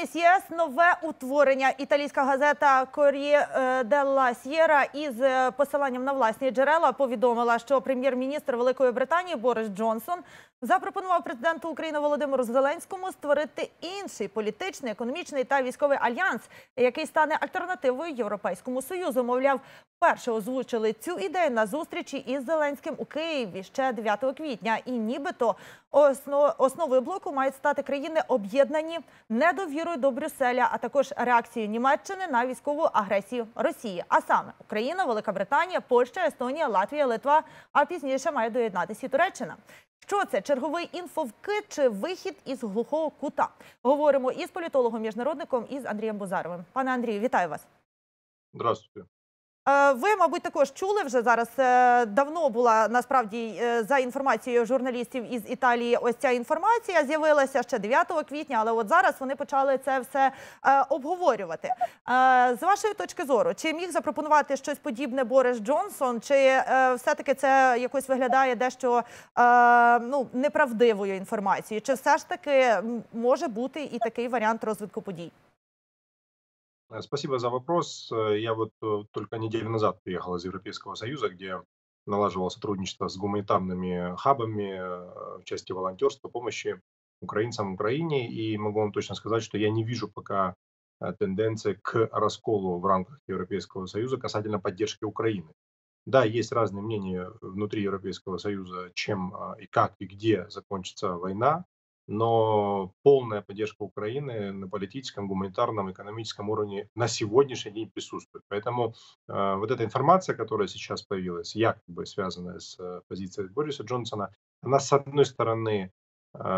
Замість ЄС нове утворення. Італійська газета «Корі Делла С'єра» із посиланням на власні джерела повідомила, що прем'єр-міністр Великої Британії Борис Джонсон запропонував президенту України Володимиру Зеленському створити інший політичний, економічний та військовий альянс, який стане альтернативою Європейському Союзу. Мовляв, вперше озвучили цю ідею на зустрічі із Зеленським у Києві ще 9 квітня. І нібито основою блоку мають стати країни, об'єднані недовірою до Брюсселя, а також реакцією Німеччини на військову агресію Росії. А саме Україна, Велика Британія, Польща, Естонія, Латвія, Литва, а пізніше має доєднатися і Туреччина. Що це? Черговий інфовкид чи вихід із глухого кута? Говоримо із політологом-міжнародником, із Андрієм Бузаровим. Пане Андрію, вітаю вас. Здравствуйте. Ви, мабуть, також чули вже зараз, давно була, насправді, за інформацією журналістів із Італії, ось ця інформація з'явилася ще 9 квітня, але от зараз вони почали це все обговорювати. З вашої точки зору, чи міг запропонувати щось подібне Борис Джонсон, чи все-таки це якось виглядає дещо неправдивою інформацією? Чи все ж таки може бути і такий варіант розвитку подій? Спасибо за вопрос. Я вот только неделю назад приехал из Европейского Союза, где налаживал сотрудничество с гуманитарными хабами в части волонтерства, помощи украинцам в Украине. И могу вам точно сказать, что я не вижу пока тенденции к расколу в рамках Европейского Союза касательно поддержки Украины. Да, есть разные мнения внутри Европейского Союза, чем и как и где закончится война. Но полная поддержка Украины на политическом, гуманитарном, экономическом уровне на сегодняшний день присутствует. Поэтому вот эта информация, которая сейчас появилась, якобы связанная с позицией Бориса Джонсона, она, с одной стороны,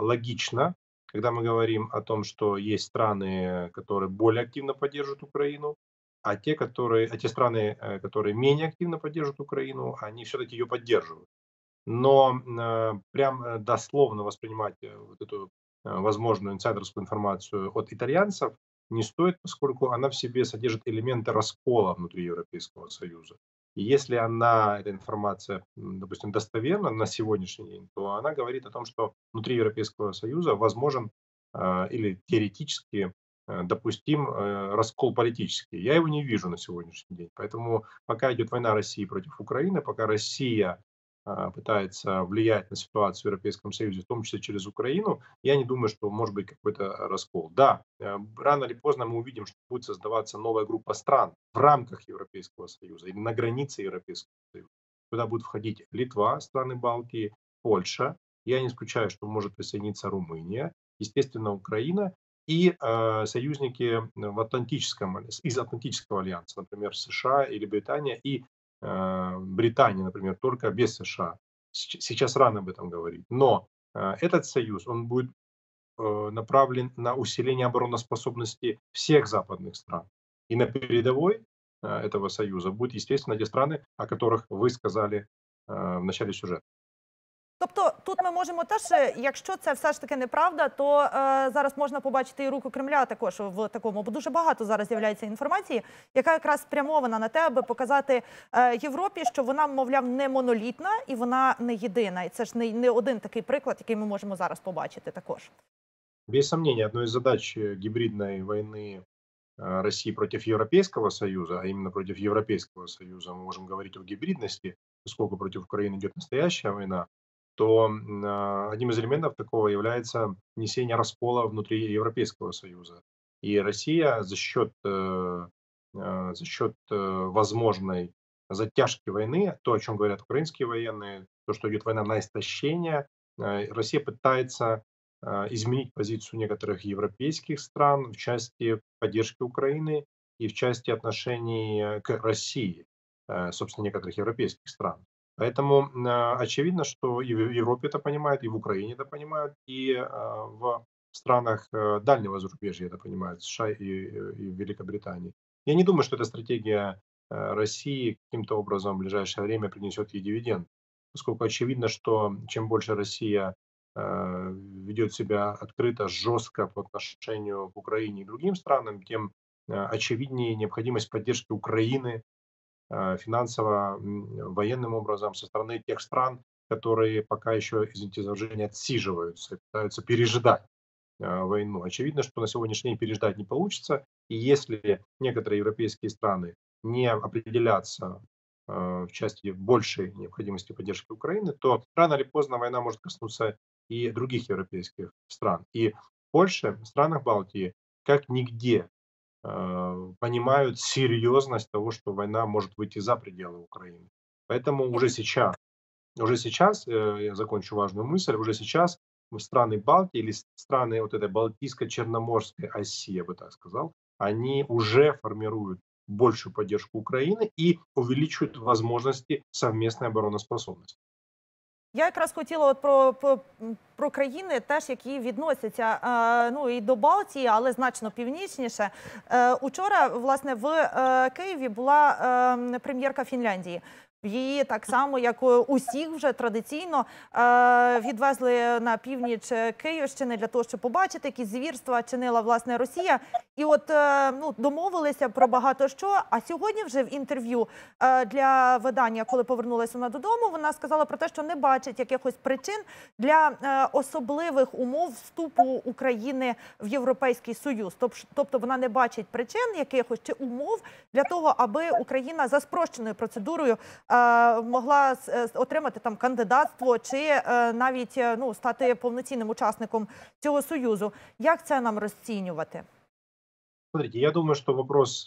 логична, когда мы говорим о том, что есть страны, которые более активно поддерживают Украину, а те страны, которые менее активно поддерживают Украину, они все-таки ее поддерживают. Но прям дословно воспринимать вот эту возможную инсайдерскую информацию от итальянцев не стоит, поскольку она в себе содержит элементы раскола внутри Европейского Союза. И если эта информация, допустим, достоверна на сегодняшний день, то она говорит о том, что внутри Европейского Союза возможен или теоретически допустим раскол политический. Я его не вижу на сегодняшний день. Поэтому пока идет война России против Украины, пока Россия пытается влиять на ситуацию в Европейском Союзе, в том числе через Украину, я не думаю, что может быть какой-то раскол. Да, рано или поздно мы увидим, что будет создаваться новая группа стран в рамках Европейского Союза или на границе Европейского Союза. Туда будут входить Литва, страны Балтии, Польша. Я не исключаю, что может присоединиться Румыния, естественно, Украина и союзники из Атлантического альянса, например, США или Британия, и Британия, например, только без США. Сейчас рано об этом говорить. Но этот союз, он будет направлен на усиление обороноспособности всех западных стран. И на передовой этого союза будут, естественно, те страны, о которых вы сказали в начале сюжета. Тобто тут ми можемо теж, якщо це все ж таки неправда, то зараз можна побачити і руку Кремля також в такому, бо дуже багато зараз з'являється інформації, яка якраз спрямована на те, аби показати Європі, що вона, мовляв, не монолітна і вона не єдина. І це ж не один такий приклад, який ми можемо зараз побачити також. Без сумніву, одна із задач гібридної війни России против Европейского Союза, а именно против Европейского Союза, мы можем говорить о гибридности, поскольку против Украины идет настоящая война, то одним из элементов такого является несение раскола внутри Европейского Союза. И Россия за счет возможной затяжки войны, то, о чем говорят украинские военные, то, что идет война на истощение, Россия пытается изменить позицию некоторых европейских стран в части поддержки Украины и в части отношений к России, собственно, некоторых европейских стран. Поэтому очевидно, что и в Европе это понимают, и в Украине это понимают, и в странах дальнего зарубежья это понимают, в США и в Великобритании. Я не думаю, что эта стратегия России каким-то образом в ближайшее время принесет ей дивиденд, поскольку очевидно, что чем больше Россия ведет себя открыто, жестко по отношению к Украине и другим странам, тем очевиднее необходимость поддержки Украины финансово, военным образом со стороны тех стран, которые пока еще, извините за выражение, отсиживаются, пытаются переждать войну. Очевидно, что на сегодняшний день переждать не получится. И если некоторые европейские страны не определятся в части большей необходимости поддержки Украины, то рано или поздно война может коснуться и других европейских стран. И Польша, в странах Балтии, как нигде понимают серьезность того, что война может выйти за пределы Украины. Поэтому уже сейчас, я закончу важную мысль, уже сейчас страны Балтии или страны вот этой Балтийско-Черноморской оси, я бы так сказал, они уже формируют большую поддержку Украины и увеличивают возможности совместной обороноспособности. Я якраз хотіла от про країни, теж, які відносяться ну, і до Балтії, але значно північніше. Учора, власне, в Києві була прем'єрка Фінляндії. Її так само, як усіх вже традиційно, відвезли на північ Київщини для того, щоб побачити, які звірства чинила, власне, Росія. І от ну, домовилися про багато що, а сьогодні вже в інтерв'ю для видання, коли повернулася вона додому, вона сказала про те, що не бачить якихось причин для особливих умов вступу України в Європейський Союз. Тобто вона не бачить причин якихось чи умов для того, аби Україна за спрощеною процедурою могла отримати там кандидатство чи навіть ну, стати повноцінним учасником цього Союзу. Як це нам розцінювати? Смотрите, я думаю, что вопрос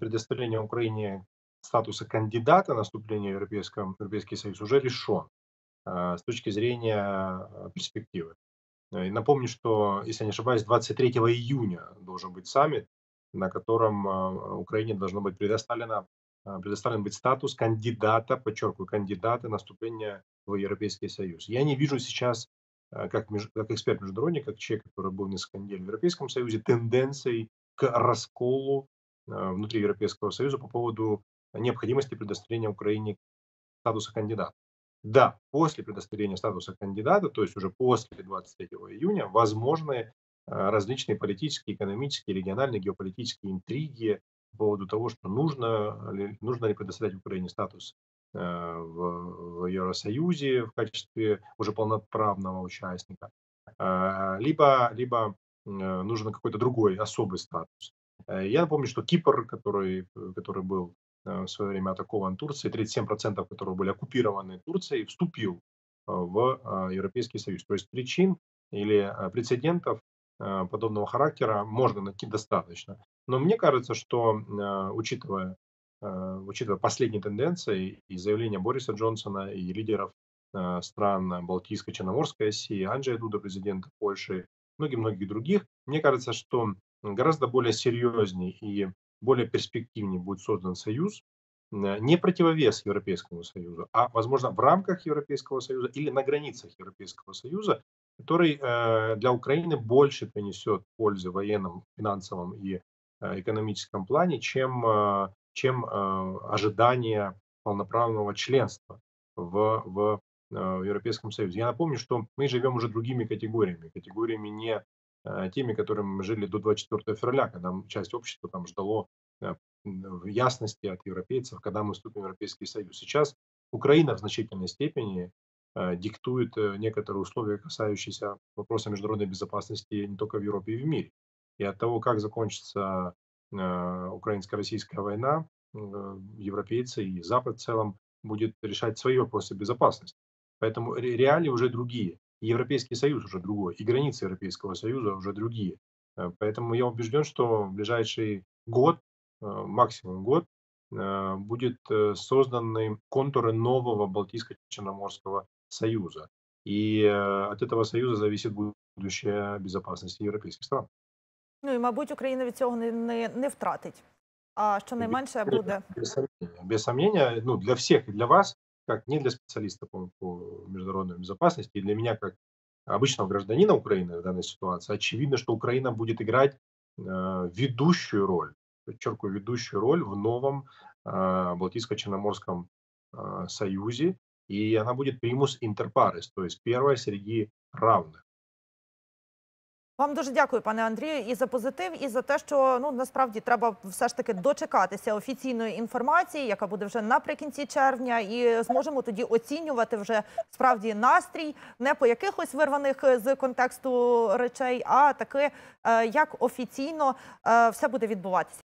предоставления Украине статуса кандидата на вступление в Европейский Союз уже решен с точки зрения перспективы. И напомню, что, если не ошибаюсь, 23 июня должен быть саммит, на котором Украине должно быть предоставлен статус кандидата, подчеркиваю, кандидата на вступление в Европейский Союз. Я не вижу сейчас, как эксперт-международник, как человек, который был несколько недель в Европейском Союзе, тенденций к расколу внутри Европейского Союза по поводу необходимости предоставления Украине статуса кандидата. Да, после предоставления статуса кандидата, то есть уже после 23 июня, возможны различные политические, экономические, региональные, геополитические интриги по поводу того, что нужно ли предоставлять Украине статус в Евросоюзе в качестве уже полноправного участника, либо нужен какой-то другой особый статус. Я напомню, что Кипр, который был в свое время атакован Турцией, 37% которого были оккупированы Турцией, вступил в Европейский Союз. То есть причин или прецедентов подобного характера можно найти достаточно. Но мне кажется, что учитывая последние тенденции и заявления Бориса Джонсона и лидеров стран Балтийско-Черноморской оси, Анджея Дуда, президента Польши, многих других, мне кажется, что гораздо более серьезнее и более перспективнее будет создан союз, не противовес Европейскому Союзу, а, возможно, в рамках Европейского Союза или на границах Европейского Союза, который для Украины больше принесет пользы в военном, финансовом и экономическом плане, чем ожидание полноправного членства в Европейском Союзе. Я напомню, что мы живем уже другими категориями не теми, которыми мы жили до 24 февраля, когда часть общества там ждало ясности от европейцев, когда мы вступим в Европейский Союз. Сейчас Украина в значительной степени диктует некоторые условия, касающиеся вопроса международной безопасности не только в Европе и в мире. И от того, как закончится украинско-российская война, европейцы и Запад в целом будет решать свои вопросы безопасности. Поэтому реалии уже другие, и Европейский Союз уже другой, и границы Европейского Союза уже другие. Поэтому я убежден, что в ближайший год, максимум год, будут созданы контуры нового Балтийско-Черноморского Союза. И от этого союза зависит будущее безопасности европейских стран. Ну и, мабуть, Украина від цього не втратить. А что наименьшее будет? Без сомнения, ну, для всех и для вас, как не для специалиста по международной безопасности, и для меня, как обычного гражданина Украины в данной ситуации, очевидно, что Украина будет играть ведущую роль, подчеркиваю, ведущую роль в новом Балтийско-Черноморском союзе, и она будет primus inter pares, то есть первая среди равных. Вам дуже дякую, пане Андрію, і за позитив, і за те, що насправді треба все ж таки дочекатися офіційної інформації, яка буде вже наприкінці червня, і зможемо тоді оцінювати вже справді настрій не по якихось вирваних з контексту речей, а таки, як офіційно все буде відбуватися.